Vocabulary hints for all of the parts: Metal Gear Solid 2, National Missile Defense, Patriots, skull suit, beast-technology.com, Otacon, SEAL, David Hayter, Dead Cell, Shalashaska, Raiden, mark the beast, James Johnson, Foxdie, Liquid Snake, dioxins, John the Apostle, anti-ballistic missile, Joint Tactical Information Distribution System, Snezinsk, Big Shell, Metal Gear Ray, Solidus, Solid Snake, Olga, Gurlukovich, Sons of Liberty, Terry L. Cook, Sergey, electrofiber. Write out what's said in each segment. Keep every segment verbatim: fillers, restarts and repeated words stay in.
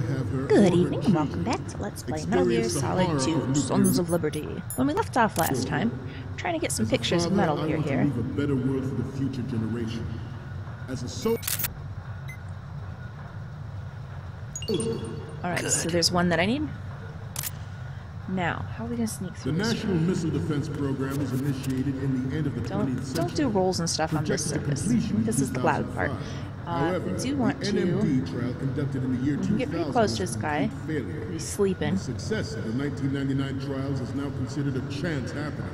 to have her. Good evening and welcome back to Let's Play Metal Gear Solid Two: Sons of Liberty. When we left off last time, I'm trying to get some pictures of Metal Gear here. Leave a better world for the future generation. As a soldier. All right, so there's one that I need. Now, how are we going to sneak through this? The National Missile Defense program was initiated in the end of the twentieth century. Don't do rolls and stuff on this surface. This is the loud part. Uh, I do want to... We can get pretty close to this guy. He's sleeping. The success of the nineteen ninety-nine trials is now considered a chance happening.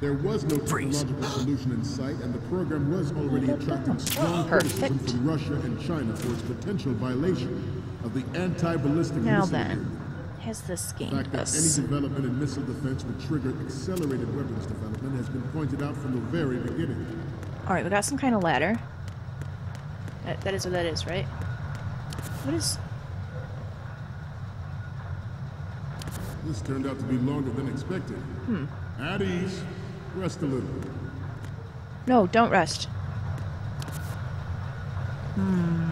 There was no technological solution in sight, and the program was already attracting strong criticism from Russia and China for its potential violation of the anti-ballistic missile. Now then, has this game us? The fact that any development in missile defense would trigger accelerated weapons development has been pointed out from the very beginning. All right, we got some kind of ladder. That, that is what that is, right? What is? This turned out to be longer than expected. Hmm. At ease. Rest a little. No, don't rest. Hmm.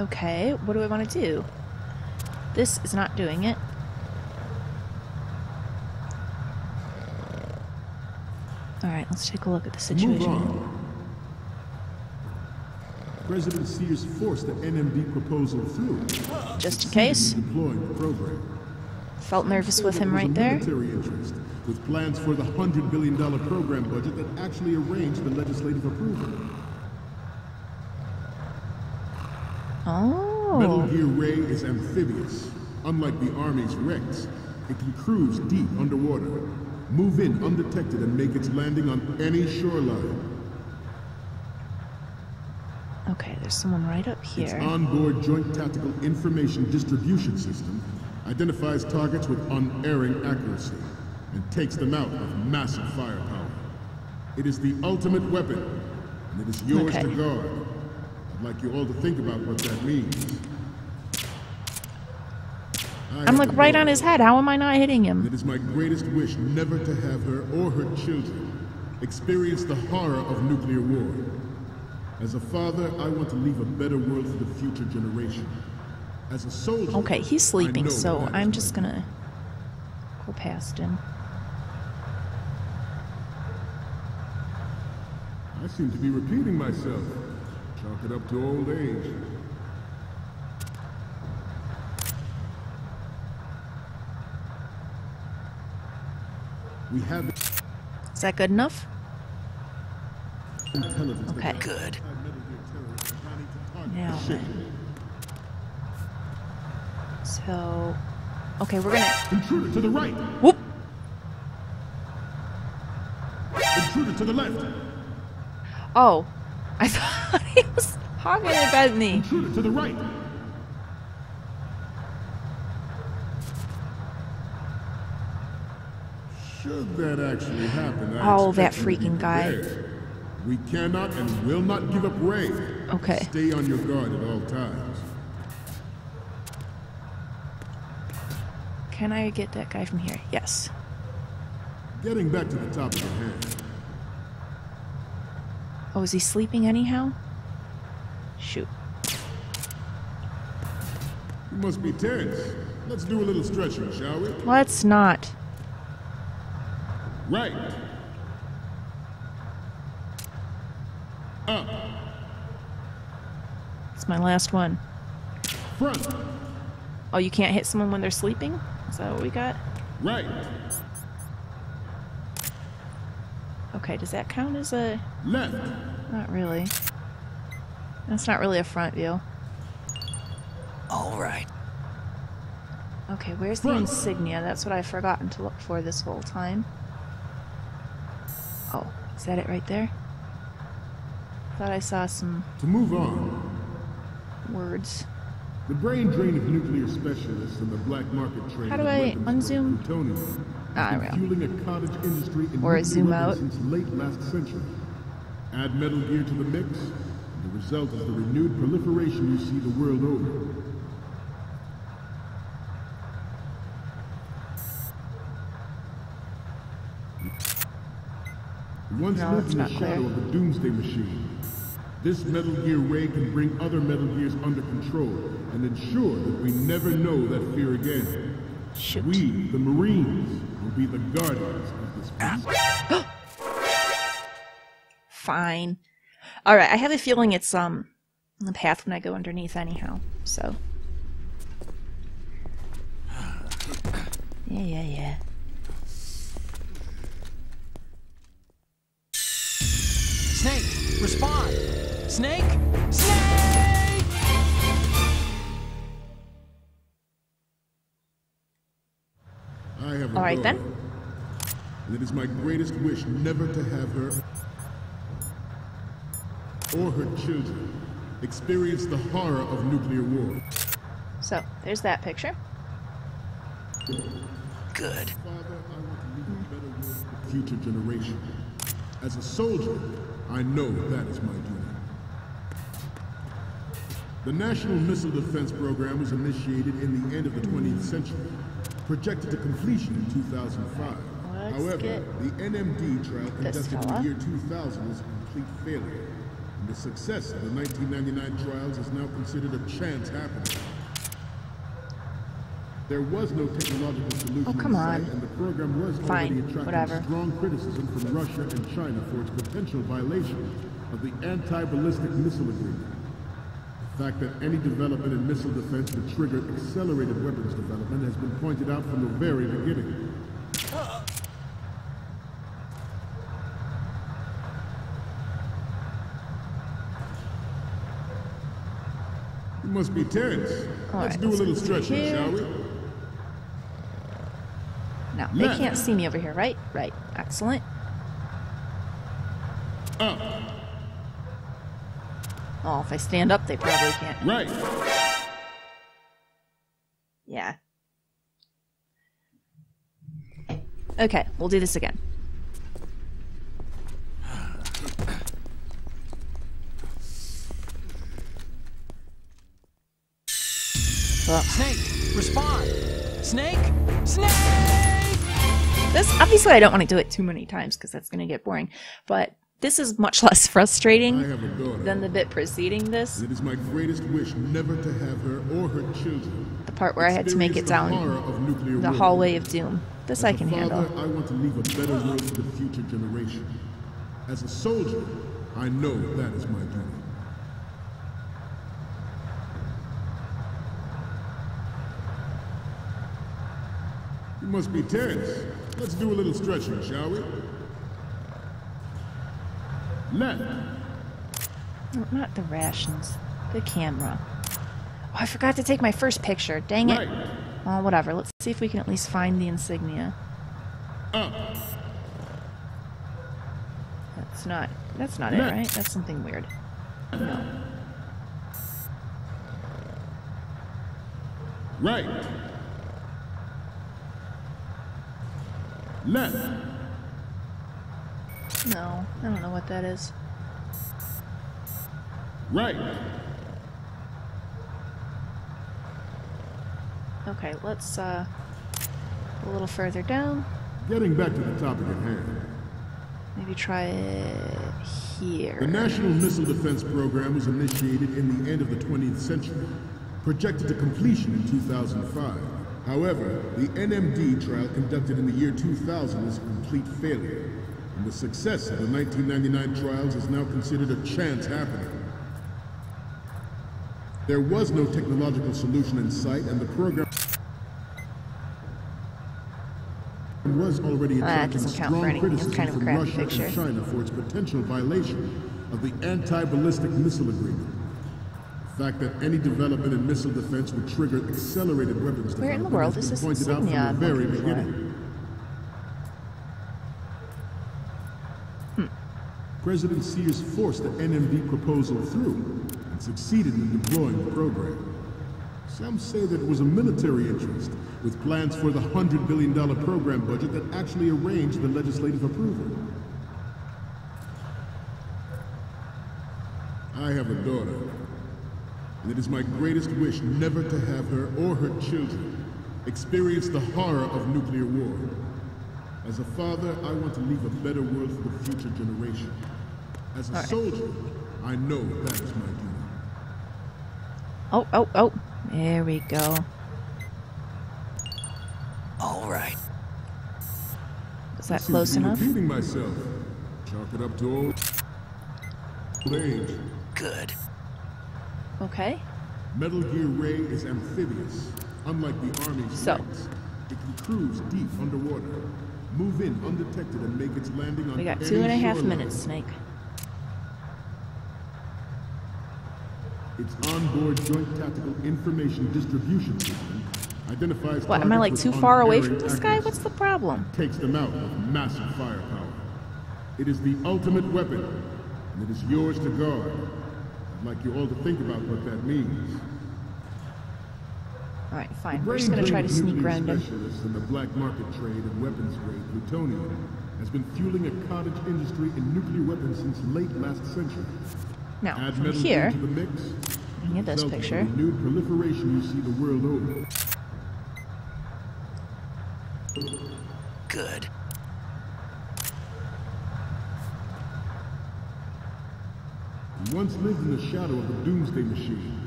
Okay, what do I want to do? This is not doing it. Alright, let's take a look at the situation. Move on. President Sears forced the N M D proposal through. Just in case. Deploying the program. Felt nervous with him right there. Interest, with plans for the one hundred billion dollar program budget that actually arranged the legislative approval. Oh. Metal Gear Ray is amphibious. Unlike the Army's Rex, it can cruise deep underwater, move in undetected, and make its landing on any shoreline. Okay, there's someone right up here. Its onboard Joint Tactical Information Distribution System identifies targets with unerring accuracy and takes them out with massive firepower. It is the ultimate weapon, and it is yours okay. to guard. I'd like you all to think about what that means. I I'm like right on his head. How am I not hitting him? It is my greatest wish never to have her or her children experience the horror of nuclear war. As a father, I want to leave a better world for the future generation. As a soldier, okay, he's sleeping, so I'm just gonna go past him. I seem to be repeating myself. Chalk it up to old age. We have. Is that good enough? Okay. Good. Now then. So, okay, we're gonna intruder to the right. Whoop. Intruder to the left. Oh, I thought he was hogging it at me. Intruder to the right. Should that actually happen? I oh, that freaking guy. We cannot and will not give up Ray. Okay. Stay on your guard at all times. Can I get that guy from here? Yes. Getting back to the top of the head. Oh, is he sleeping anyhow? Shoot. You must be tense. Let's do a little stretching, shall we? Let's not. Right. Up. It's my last one. Front. Oh, you can't hit someone when they're sleeping? Is that what we got? Right. Okay, does that count as a... Left. Not really. That's not really a front view. All right. Okay, where's front. The insignia? That's what I've forgotten to look for this whole time. Oh, is that it right there? Thought I saw some... To move on. Words. The brain drain of nuclear specialists and the black market trade. How do I unzoom? Ah, I will. Or a zoom out. Since late last century. Add Metal Gear to the mix, and the result is the renewed proliferation you see the world over. Once lived in the shadow of the doomsday machine, This Metal Gear Ray can bring other Metal Gears under control and ensure that we never know that fear again. Shoot. We, the Marines, will be the guardians of this place. Fine. Alright, I have a feeling it's um on the path when I go underneath anyhow, so. Yeah, yeah, yeah. Snake, respond! Snake? Snake! I have a All right, girl, then. And it is my greatest wish never to have her or her children experience the horror of nuclear war. So, there's that picture. Good. Father, I want to leave a better world for the future generation. As a soldier, I know that is my duty. The National Missile Defense Program was initiated in the end of the twentieth century, projected to completion in two thousand five. Let's However, the N M D trial conducted in the year two thousand was a complete failure, and the success of the nineteen ninety-nine trials is now considered a chance happening. There was no technological solution oh, come in sight, on. and the program was Fine. already attracting Whatever. strong criticism from Russia and China for its potential violation of the anti-ballistic missile agreement. The fact that any development in missile defense would trigger accelerated weapons development has been pointed out from the very beginning. Uh. You must be tense. All Let's right, do let's a little stretching, here. shall we? No, they Left. can't see me over here, right? Right. Excellent. Up. Oh, if I stand up, they probably can't. Right. Yeah. Okay, we'll do this again. Snake, respond! Snake? Snake! This, obviously I don't want to do it too many times because that's going to get boring, but this is much less frustrating than the bit preceding this. It is my greatest wish never to have her or her children. The part where I had to make it down the hallway of doom. This I can handle. I want to leave a better world for the future generation. As a soldier, I know that is my duty. You must be tense. Let's do a little stretching, shall we? Left. No, not the rations. The camera. Oh, I forgot to take my first picture. Dang it. Right. Oh, whatever. Let's see if we can at least find the insignia. Up. That's not. That's not Left. it, right? That's something weird. No. Right. Left. No, I don't know what that is. Right. Okay, let's uh a little further down. Getting back to the topic at hand. Maybe try it here. The National Missile Defense Program was initiated in the end of the twentieth century, projected to completion in two thousand five. However, the N M D trial conducted in the year two thousand was a complete failure, and the success of the nineteen ninety-nine trials is now considered a chance happening. There was no technological solution in sight, and the program was already attracting strong criticism kind of from Russia picture. and China for its potential violation of the anti-ballistic missile agreement. The fact that any development in missile defense would trigger accelerated weapons Where in the world is this pointed out from the very beginning. Hmm. President Sears forced the N M D proposal through and succeeded in deploying the program. Some say that it was a military interest, with plans for the one hundred billion dollar program budget that actually arranged the legislative approval. I have a daughter. And it is my greatest wish never to have her or her children experience the horror of nuclear war. As a father, I want to leave a better world for the future generation. As a soldier, I know that is my duty. Oh, oh, oh. There we go. All right. Is that close enough? Repeating myself. Chalk it up to old age. Good. Okay. Metal Gear Ray is amphibious, unlike the Army's so. tanks. It can cruise deep underwater, move in undetected, and make its landing on. We got two and a half minutes, Snake. Its onboard Joint Tactical Information Distribution System identifies. What, am I like too far away from this guy? What's the problem? Takes them out with massive firepower. It is the ultimate weapon, and it is yours to guard. I'd like you all to think about what that means. All right, fine. We're just going to try to sneak around him. Specialists in the black market trade and weapons grade plutonium has been fueling a cottage industry in nuclear weapons since late last century. Now, Add from here, the mix, you get this picture. The new proliferation you see the world over. Good. You once lived in the shadow of the doomsday machine.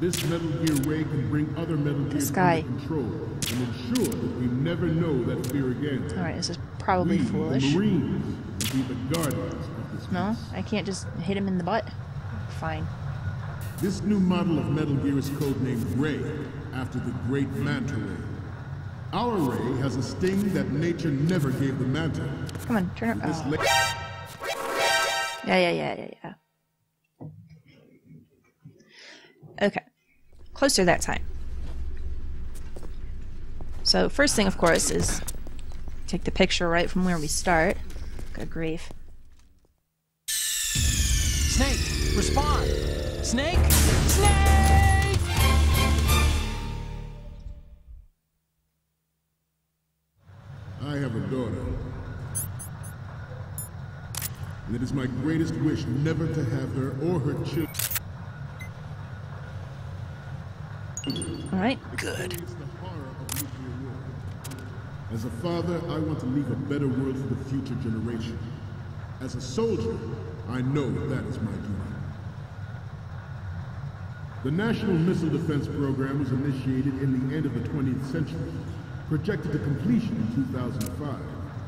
This Metal Gear Ray can bring other Metal Gear under control and ensure that we never know that fear again. Alright, this is probably we, foolish. The Marines, will be the guardians of this no, place. I can't just hit him in the butt. Fine. This new model of Metal Gear is codenamed Ray, after the great manta ray. Our Ray has a sting that nature never gave the manta. Come on, turn it oh. Yeah, yeah, yeah, yeah, yeah. Okay, closer that time. So first thing, of course, is take the picture right from where we start. Good grief. Snake, respond! Snake? Snake! I have a daughter. And it is my greatest wish never to have her or her children. All right. Good. As a father, I want to leave a better world for the future generation. As a soldier, I know that is my duty. The National Missile Defense program was initiated in the end of the twentieth century, projected to completion in two thousand five.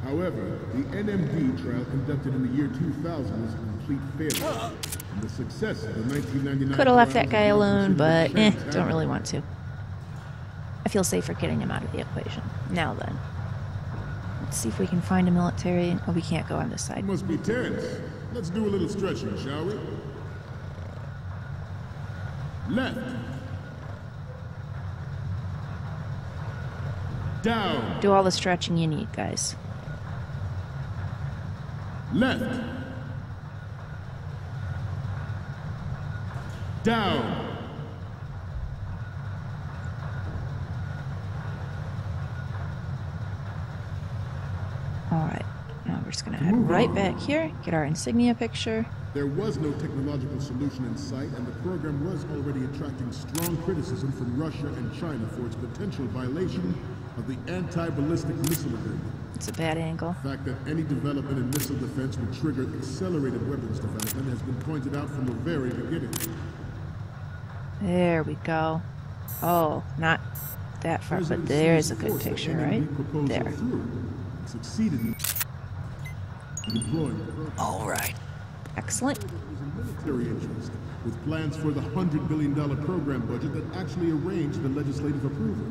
However, the N M D trial conducted in the year two thousand was a complete failure. And the success of the nineteen ninety-nine could have left that guy alone, but eh, don't really want to. I feel safer getting him out of the equation. Now then, let's see if we can find a military. Oh, we can't go on this side. It must be tense. Let's do a little stretching, shall we? Left. Down. Do all the stretching you need, guys. Left. Down. All right. Now we're just going to head right back here, get our insignia picture. There was no technological solution in sight, and the program was already attracting strong criticism from Russia and China for its potential violation of the anti-ballistic missile agreement. It's a bad angle. The fact that any development in missile defense would trigger accelerated weapons development has been pointed out from the very beginning. There we go. Oh, not that far, but there is a good picture, right? There. All right. Excellent. Military interest, with plans for the one hundred billion dollar program budget that actually arranged the legislative approval.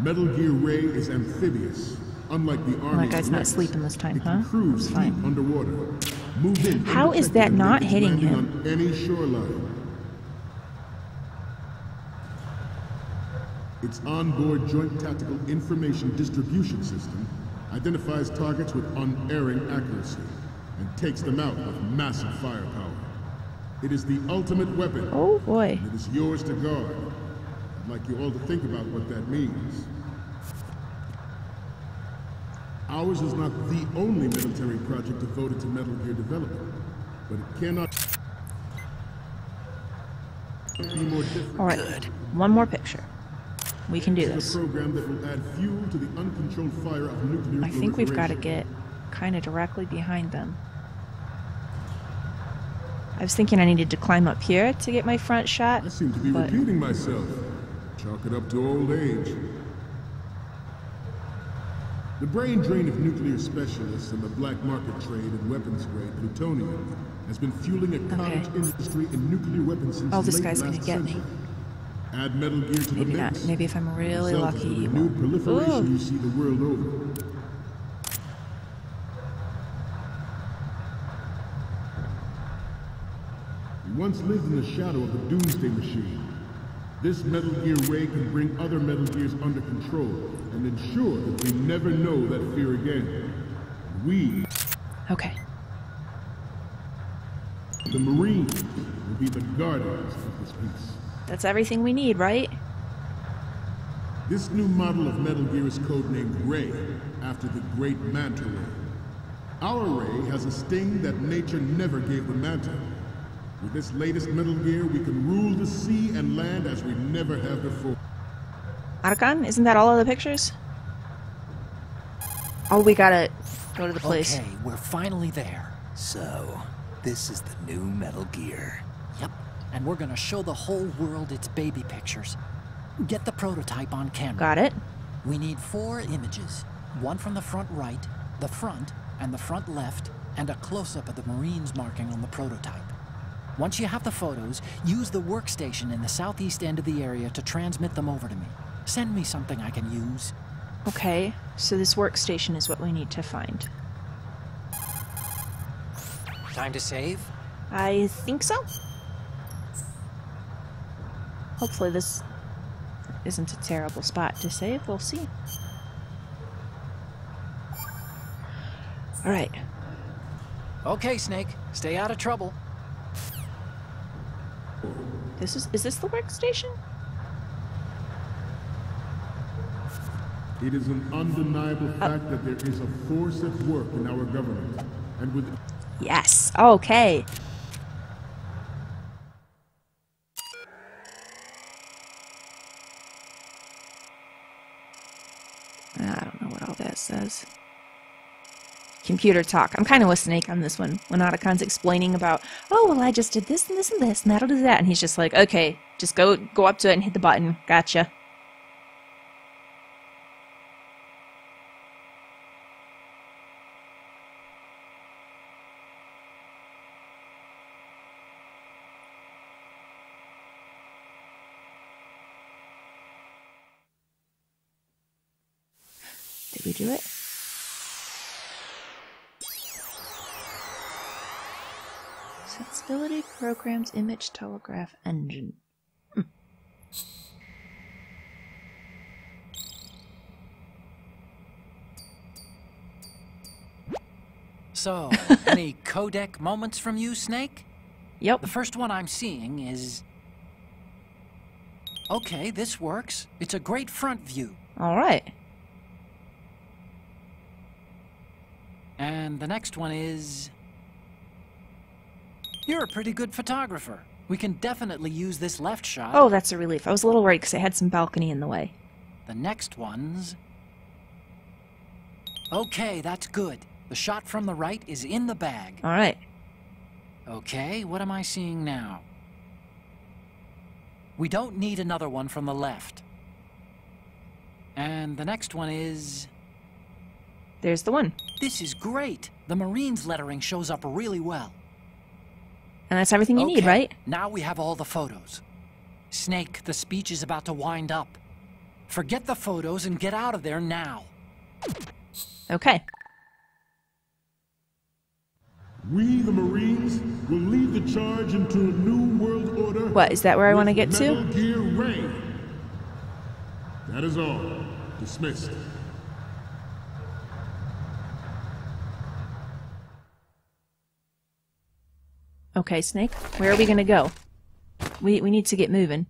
Metal Gear Ray is amphibious, unlike the Army. My guy's not sleeping this time, huh? It's fine. Underwater. Move in. How is that not hitting him? On any shoreline. Its onboard Joint Tactical Information Distribution System identifies targets with unerring accuracy and takes them out with massive firepower. It is the ultimate weapon. Oh boy. It is yours to guard. I'd like you all to think about what that means. Ours is not the only military project devoted to Metal Gear development, but it cannot be more different. All right, good. One more picture. We can do this. Program that will add fuel to the uncontrolled fire of nuclear. I think we've got to get kind of directly behind them. I was thinking I needed to climb up here to get my front shot. I seem to be repeating myself. Chalk it up to old age. The brain drain of nuclear specialists and the black market trade in weapons-grade plutonium has been fueling a cottage okay. industry in nuclear weapons since oh, this late guy's last gonna get century. Me. Add Metal Gear to Maybe the not. Mix. Maybe if I'm really South lucky, he won't. New proliferation Ooh. You see the world over. We once lived in the shadow of the Doomsday Machine. This Metal Gear Ray can bring other Metal Gears under control and ensure that we never know that fear again. We... Okay. The Marines will be the guardians of this peace. That's everything we need, right? This new model of Metal Gear is codenamed Ray, after the great manta ray. Our Ray has a sting that nature never gave the manta. With this latest Metal Gear, we can rule the sea and land as we never have before. Otacon, isn't that all of the pictures? Oh, we gotta go to the place. Okay, we're finally there. So, this is the new Metal Gear. Yep, and we're gonna show the whole world its baby pictures. Get the prototype on camera. Got it. We need four images. One from the front right, the front, and the front left, and a close-up of the Marines marking on the prototype. Once you have the photos, use the workstation in the southeast end of the area to transmit them over to me. Send me something I can use. Okay, so this workstation is what we need to find. Time to save? I think so. Hopefully this isn't a terrible spot to save. We'll see. All right. Okay, Snake. Stay out of trouble. This is, is this the workstation? It is an undeniable uh, fact that there is a force at work in our government. And with Yes, okay. I don't know what all that says. Computer talk. I'm kind of with Snake on this one. When Otacon's explaining about, oh, well, I just did this and this and this, and that'll do that. And he's just like, okay, just go go up to it and hit the button. Gotcha. Did we do it? Sensibility programs image telegraph engine. Hm. So, any codec moments from you, Snake? Yep. The first one I'm seeing is... Okay, this works. It's a great front view. All right. And the next one is... You're a pretty good photographer. We can definitely use this left shot. Oh, that's a relief. I was a little worried because I had some balcony in the way. The next one's... Okay, that's good. The shot from the right is in the bag. All right. Okay, what am I seeing now? We don't need another one from the left. And the next one is... There's the one. This is great. The Marines lettering shows up really well. And that's everything you okay, need, right? Now we have all the photos. Snake, the speech is about to wind up. Forget the photos and get out of there now. Okay. We, the Marines, will lead the charge into a new world order. What, is that where I want to get to? Metal Gear Ray. That is all. Dismissed. Okay, Snake, where are we gonna go? We we need to get moving.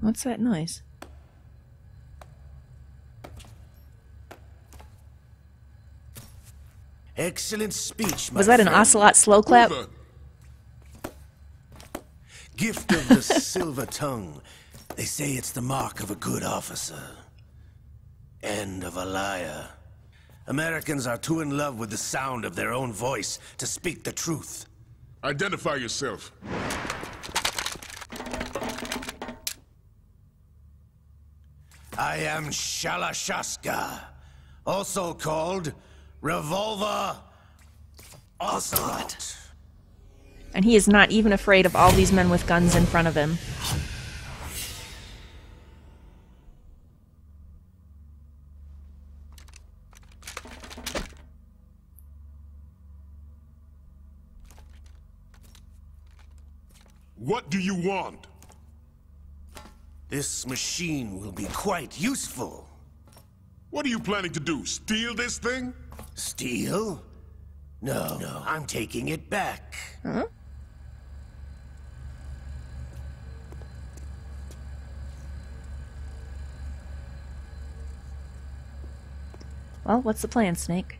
What's that noise? Excellent speech, my friend. Was that an Ocelot slow clap? Over. Gift of the silver tongue. They say it's the mark of a good officer. And of a liar. Americans are too in love with the sound of their own voice to speak the truth. Identify yourself. I am Shalashaska, also called Revolver Ocelot. And he is not even afraid of all these men with guns in front of him. What do you want? This machine will be quite useful. What are you planning to do? Steal this thing? Steal? No, no, I'm taking it back. Huh? Well, what's the plan, Snake?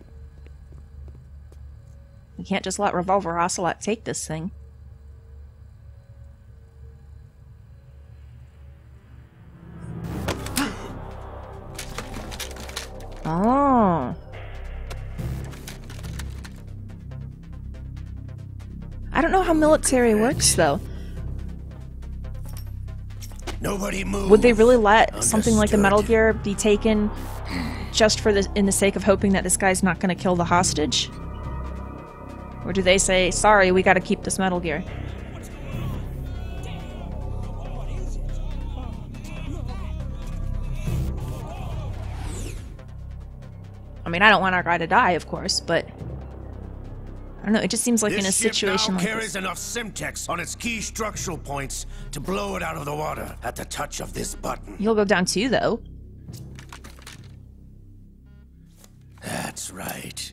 We can't just let Revolver Ocelot take this thing. Oh. I don't know how military works, though. Nobody move. Would they really let Understood. something like the Metal Gear be taken just for the in the sake of hoping that this guy's not going to kill the hostage? Or do they say, "Sorry, we got to keep this Metal Gear"? I mean, I don't want our guy to die, of course, but I don't know. It just seems like this in a situation now like carries this. Enough Simtex on its key structural points to blow it out of the water at the touch of this button. You'll go down too, though. That's right.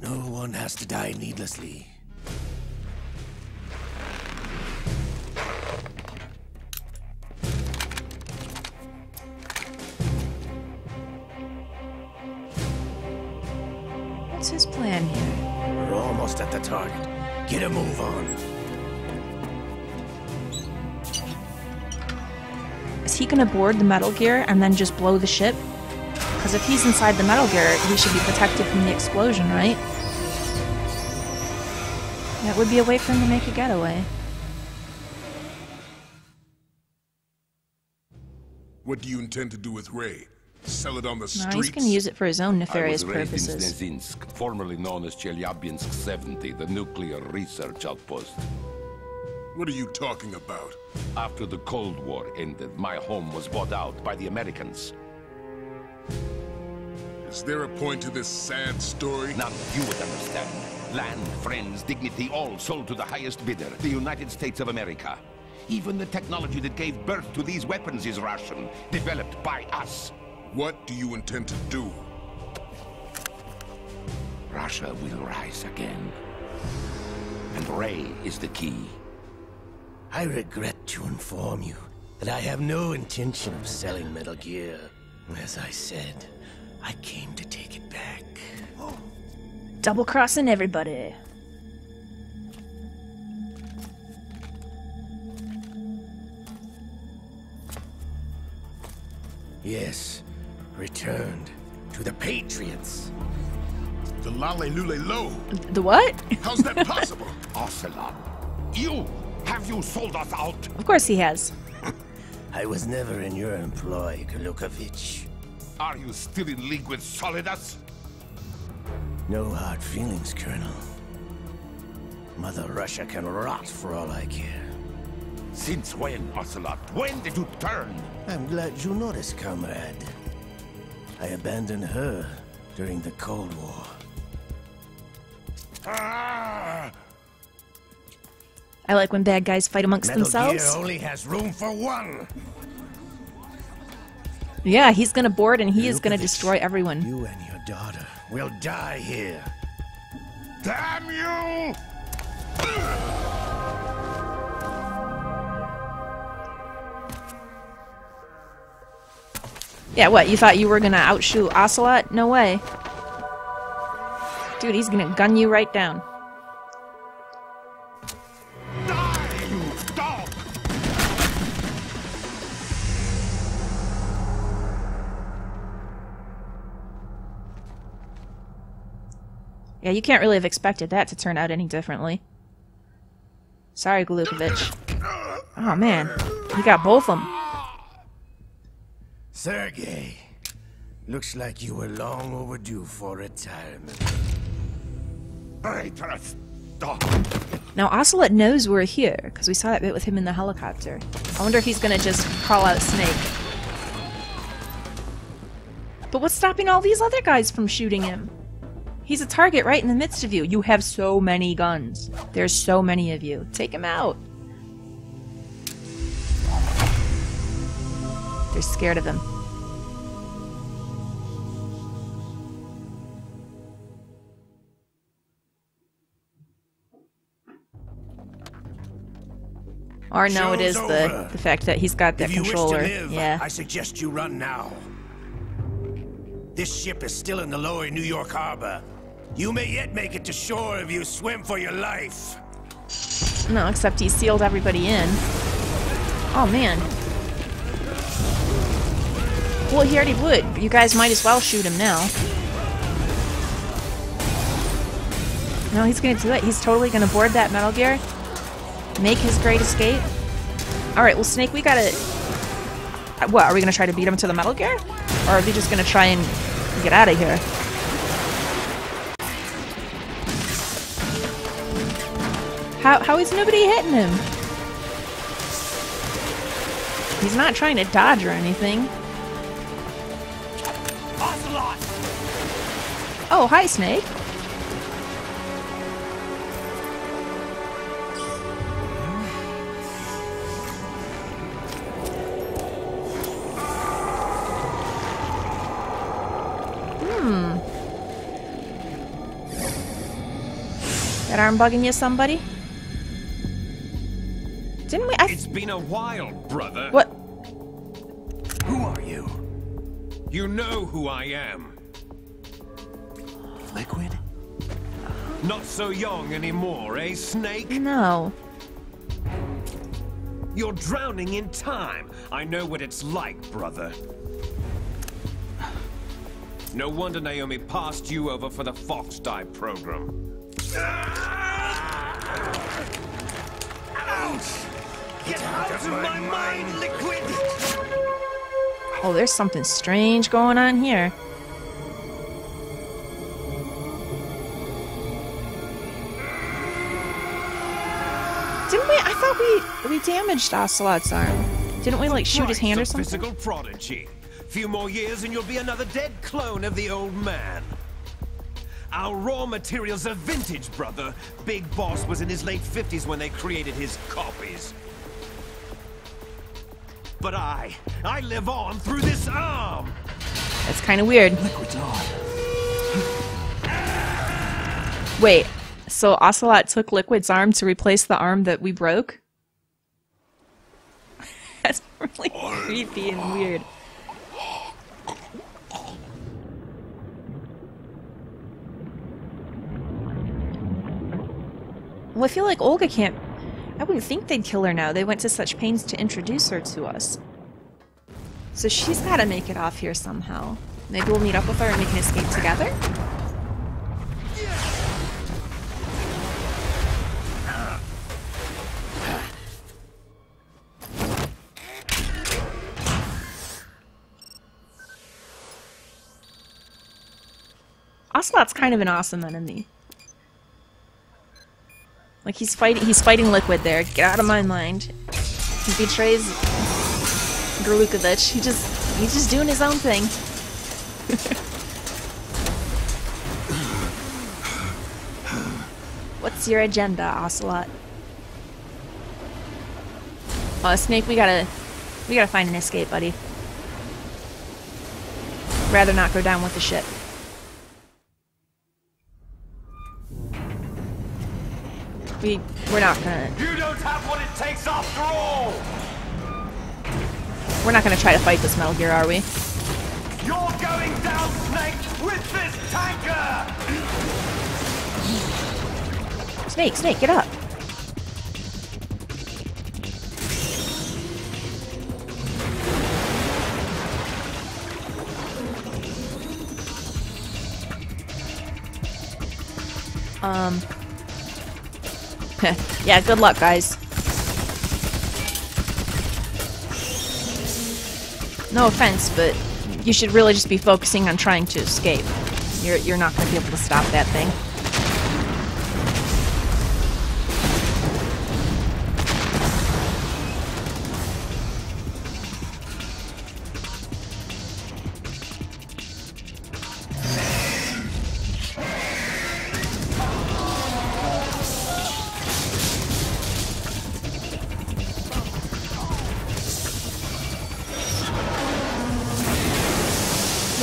No one has to die needlessly. What's his plan here? We're almost at the target. Get a move on. Is he gonna board the Metal Gear and then just blow the ship? Because if he's inside the Metal Gear, he should be protected from the explosion, right? That would be a way for him to make a getaway. What do you intend to do with Ray? Sell it on the streets? No, he's going to use it for his own nefarious purposes. I was raised in Snezinsk, formerly known as Chelyabinsk seventy, the nuclear research outpost. What are you talking about? After the Cold War ended, my home was bought out by the Americans. Is there a point to this sad story? None you would understand. Land, friends, dignity, all sold to the highest bidder, the United States of America. Even the technology that gave birth to these weapons is Russian, developed by us. What do you intend to do? Russia will rise again. And Ray is the key. I regret to inform you that I have no intention of selling Metal Gear. As I said, I came to take it back. Double-crossing everybody. Yes. Returned to the Patriots. The lale lule lo. The what? How's that possible? Ocelot, you have you sold us out? Of course he has. I was never in your employ, Gurlukovich. Are you still in league with Solidus? No hard feelings, Colonel. Mother Russia can rot for all I care. Since when, Ocelot? When did you turn? I'm glad you noticed, comrade. I abandoned her during the Cold War. Ah! I like when bad guys fight amongst Metal themselves. Metal Gear only has room for one. Yeah, he's gonna board and he Look is gonna destroy everyone. You and your daughter will die here. Damn you! Yeah, what, you thought you were gonna outshoot Ocelot? No way. Dude, he's gonna gun you right down. Die, you dog! Yeah, you can't really have expected that to turn out any differently. Sorry, Gurlukovich. Oh man, he got both of them. Sergey, looks like you were long overdue for retirement. I trust. Now Ocelot knows we're here because we saw that bit with him in the helicopter. I wonder if he's gonna just call out Snake. But what's stopping all these other guys from shooting him? He's a target right in the midst of you. You have so many guns. There's so many of you. Take him out. They're scared of him. Or no, it is the, the fact that he's got that controller. Yeah. I suggest you run now. This ship is still in the lower New York harbor. You may yet make it to shore if you swim for your life. No, except he sealed everybody in. Oh man. Well, he already would. You guys might as well shoot him now. No, he's gonna do it. He's totally gonna board that Metal Gear. Make his great escape. Alright, well, Snake, we gotta... What, are we gonna try to beat him to the Metal Gear? Or are we just gonna try and get out of here? How, how is nobody hitting him? He's not trying to dodge or anything. Ocelot! Oh, hi, Snake. Arm bugging you, somebody? Didn't we? I it's been a while, brother. What? Who are you? You know who I am. Liquid? Not so young anymore, eh, Snake? No. You're drowning in time. I know what it's like, brother. No wonder Naomi passed you over for the Foxdie program. Ouch! Get out of my mind, Liquid! Oh, there's something strange going on here. Didn't we? I thought we we damaged Ocelot's arm. Didn't we like shoot his hand or something? Physical prodigy. Few more years and you'll be another dead clone of the old man. Our raw materials are vintage, brother. Big Boss was in his late fifties when they created his copies. But I, I live on through this arm. That's kind of weird. Liquid's on. Wait, so Ocelot took Liquid's arm to replace the arm that we broke? That's really creepy and weird. Well, I feel like Olga can't... I wouldn't think they'd kill her now. They went to such pains to introduce her to us. So she's gotta make it off here somehow. Maybe we'll meet up with her and we can escape together? Ocelot's kind of an awesome enemy. Like he's fighting, he's fighting Liquid there. Get out of my mind. He betrays Gurlukovich. He just, he's just doing his own thing. What's your agenda, Ocelot? Oh, Snake, we gotta, we gotta find an escape, buddy. Rather not go down with the ship. We, we're not gonna... You don't have what it takes after all! We're not gonna try to fight this Metal Gear, are we? You're going down, Snake, with this tanker! Snake, Snake, get up! Um. Yeah, good luck, guys. No offense, but you should really just be focusing on trying to escape. You're, you're not going to be able to stop that thing.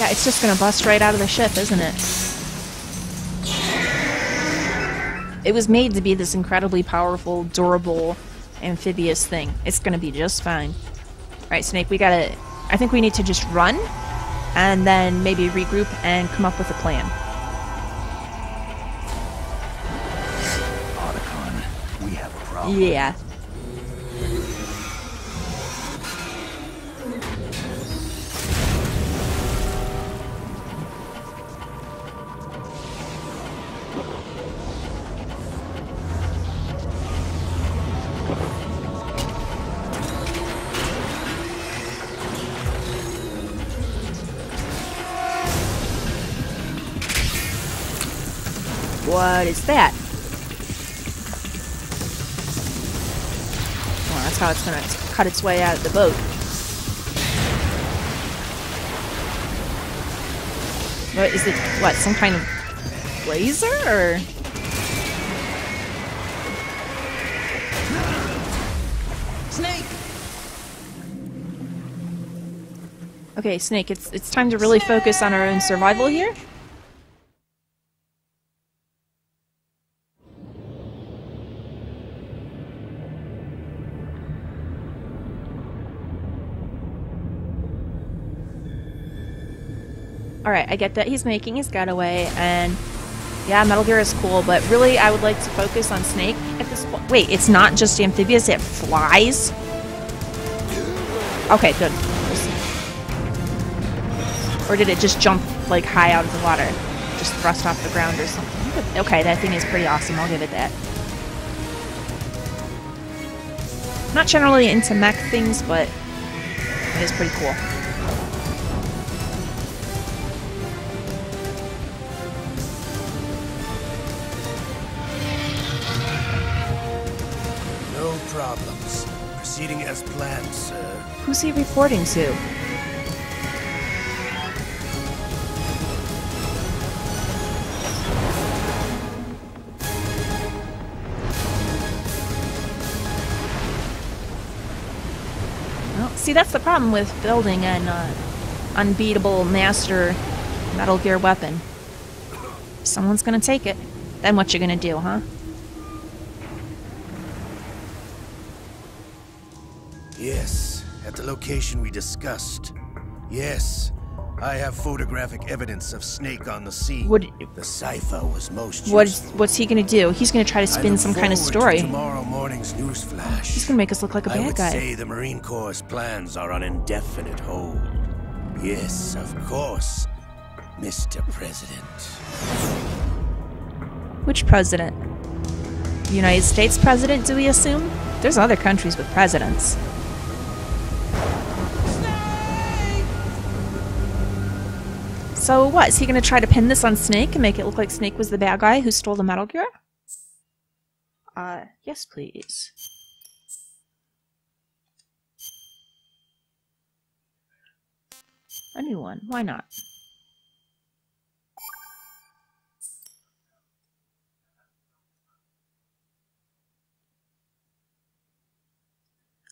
It's just gonna bust right out of the ship, isn't it? It was made to be this incredibly powerful, durable, amphibious thing. It's gonna be just fine. Alright, Snake, we gotta... I think we need to just run, and then maybe regroup and come up with a plan. Otacon, we have a problem. Yeah. What is that? Well, that's how it's gonna cut its way out of the boat. What is it? What, some kind of laser? Or Snake. Okay, Snake. It's it's time to really focus on our own survival here. Alright, I get that he's making his getaway, and yeah, Metal Gear is cool, but really I would like to focus on Snake at this point. Wait, it's not just amphibious, it flies? Okay, good. Or did it just jump, like, high out of the water? Just thrust off the ground or something? Okay, that thing is pretty awesome, I'll give it that. I'm not generally into mech things, but it is pretty cool. Problems. Proceeding as planned, sir. Who's he reporting to? Well, see, that's the problem with building an uh, unbeatable master Metal Gear weapon. Someone's gonna take it. Then what you gonna do, huh? Yes, at the location we discussed. Yes, I have photographic evidence of Snake on the scene. What, the cipher was most what, what's he gonna do? He's gonna try to spin some kind of story. To tomorrow morning's news flash. He's gonna make us look like a bad I would guy. Say the Marine Corps' plans are on indefinite hold. Yes, of course, Mister President. Which president? The United States president, do we assume? There's other countries with presidents. So what, is he going to try to pin this on Snake and make it look like Snake was the bad guy who stole the Metal Gear? Uh, yes please. A new one, why not?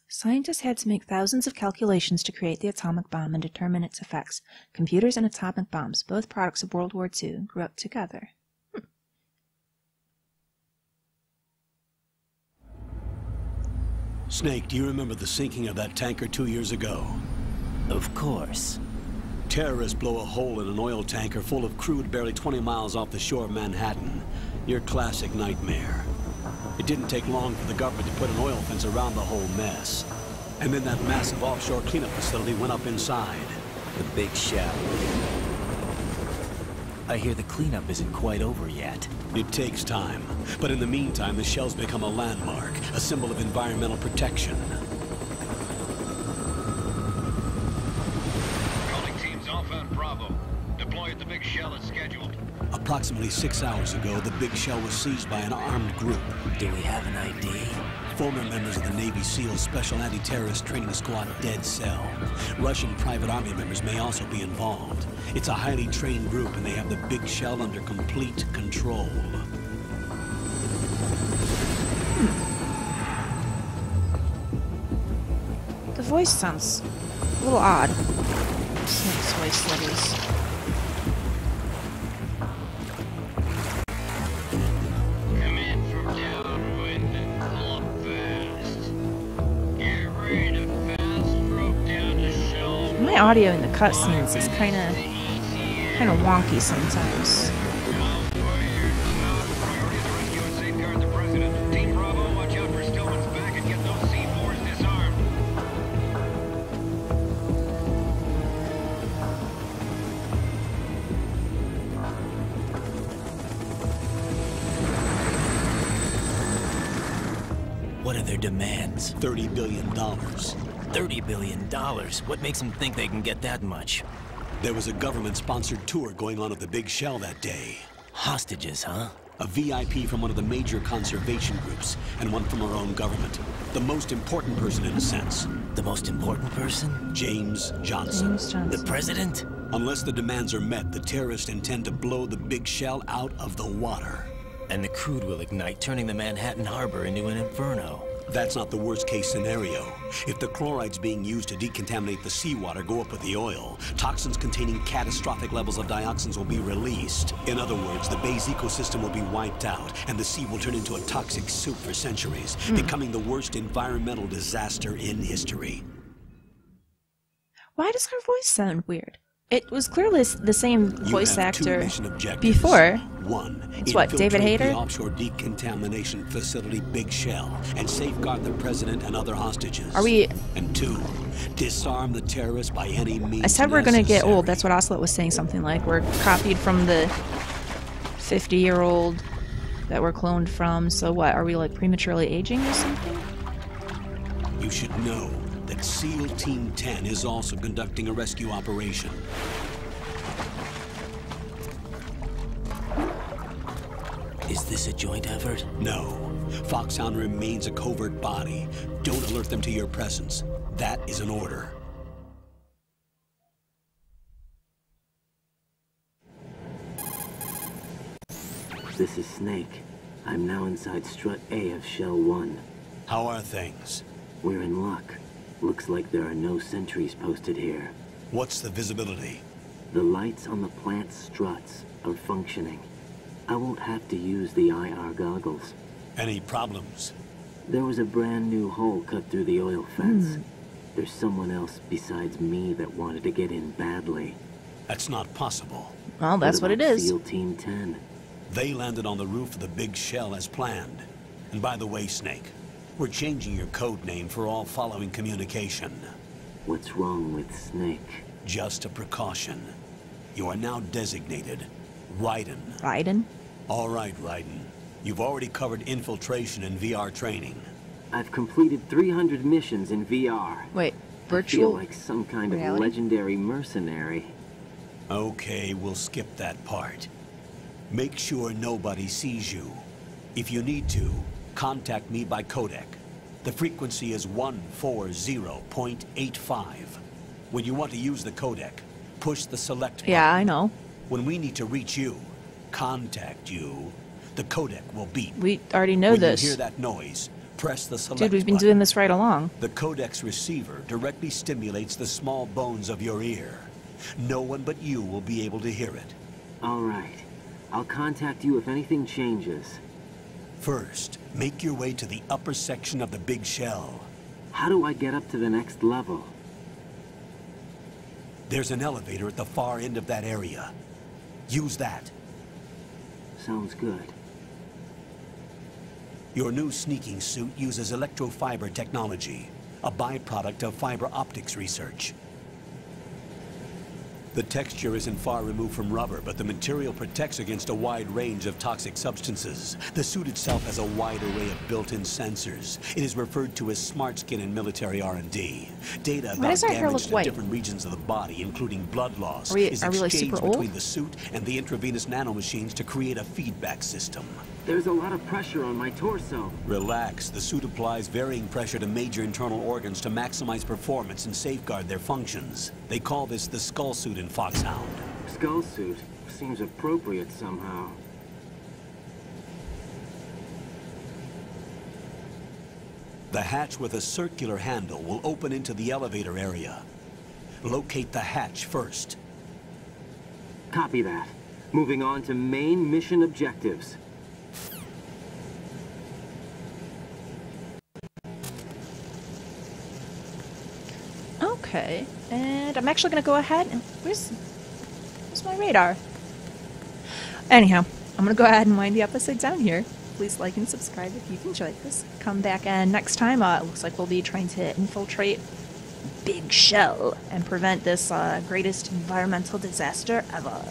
Scientists had to make thousands of calculations to create the atomic bomb and determine its effects. Computers and atomic bombs, both products of World War Two, grew up together. Hm. Snake, do you remember the sinking of that tanker two years ago? Of course. Terrorists blow a hole in an oil tanker full of crude barely twenty miles off the shore of Manhattan. Your classic nightmare. It didn't take long for the government to put an oil fence around the whole mess. And then that massive offshore cleanup facility went up inside. The Big Shell. I hear the cleanup isn't quite over yet. It takes time, but in the meantime, the shell's become a landmark, a symbol of environmental protection. Calling teams Alpha and Bravo. Deploy at the Big Shell as scheduled. Approximately six hours ago, the Big Shell was seized by an armed group. Do we have an I D? Former members of the Navy SEAL Special Anti-Terrorist Training Squad Dead Cell. Russian private army members may also be involved. It's a highly trained group, and they have the Big Shell under complete control. The voice sounds a little odd. Snake's voice, that is. My audio in the cutscenes is kind of kind of wonky sometimes. What are their demands? thirty billion dollars. thirty billion dollars. What makes them think they can get that much? There was a government-sponsored tour going on at the Big Shell that day. Hostages, huh? A V I P from one of the major conservation groups, and one from our own government. The most important person, in a sense. The most important person? James Johnson. James Johnson. The president? Unless the demands are met, the terrorists intend to blow the Big Shell out of the water. And the crude will ignite, turning the Manhattan Harbor into an inferno. That's not the worst-case scenario. If the chlorides being used to decontaminate the seawater go up with the oil, toxins containing catastrophic levels of dioxins will be released. In other words, the bay's ecosystem will be wiped out, and the sea will turn into a toxic soup for centuries, mm. becoming the worst environmental disaster in history. Why does her voice sound weird? It was clearly the same voice actor before. One, it's what, David Hayter? The offshore decontamination facility Big Shell and safeguard the president and other hostages. Are we? And two, disarm the terrorists by any means. I said we're going to get old. That's what Ocelot was saying, something like we're copied from the fifty-year-old that we're cloned from. So what? Are we like prematurely aging or something? You should know that SEAL Team ten is also conducting a rescue operation. Is this a joint effort? No. Foxhound remains a covert body. Don't alert them to your presence. That is an order. This is Snake. I'm now inside strut A of Shell one. How are things? We're in luck. Looks like there are no sentries posted here. What's the visibility? The lights on the plant's struts are functioning. I won't have to use the I R goggles. Any problems? There was a brand new hole cut through the oil fence. Mm. There's someone else besides me that wanted to get in badly. That's not possible. Well, that's what, what it is. SEAL Team ten. They landed on the roof of the Big Shell as planned. And by the way, Snake, we're changing your code name for all following communication. What's wrong with Snake? Just a precaution. You are now designated Raiden. Raiden? All right, Raiden. You've already covered infiltration and V R training. I've completed three hundred missions in V R. Wait, virtual? I feel like some kind reality? of legendary mercenary. Okay, we'll skip that part. Make sure nobody sees you. If you need to, contact me by codec. The frequency is one forty point eight five. When you want to use the codec, push the select button. Yeah, I know. When we need to reach you, contact you, the codec will beep. We already know when this. When you hear that noise, press the select button. Dude, we've been button. doing this right along. The codec's receiver directly stimulates the small bones of your ear. No one but you will be able to hear it. All right. I'll contact you if anything changes. First, make your way to the upper section of the Big Shell. How do I get up to the next level? There's an elevator at the far end of that area. Use that. Sounds good. Your new sneaking suit uses electrofiber technology, a byproduct of fiber optics research. The texture isn't far removed from rubber, but the material protects against a wide range of toxic substances. The suit itself has a wide array of built-in sensors. It is referred to as smart skin in military R and D. Data about damage to different regions of the body, including blood loss, are we, is exchanged are we like super old? between the suit and the intravenous nanomachines to create a feedback system. There's a lot of pressure on my torso. Relax. The suit applies varying pressure to major internal organs to maximize performance and safeguard their functions. They call this the skull suit in Foxhound. Skull suit seems appropriate somehow. The hatch with a circular handle will open into the elevator area. Locate the hatch first. Copy that. Moving on to main mission objectives. Okay, and I'm actually gonna go ahead and where's where's my radar? Anyhow, I'm gonna go ahead and wind the episode down here. Please like and subscribe if you've enjoyed this. Come back, and next time, uh, it looks like we'll be trying to infiltrate Big Shell and prevent this uh, greatest environmental disaster ever.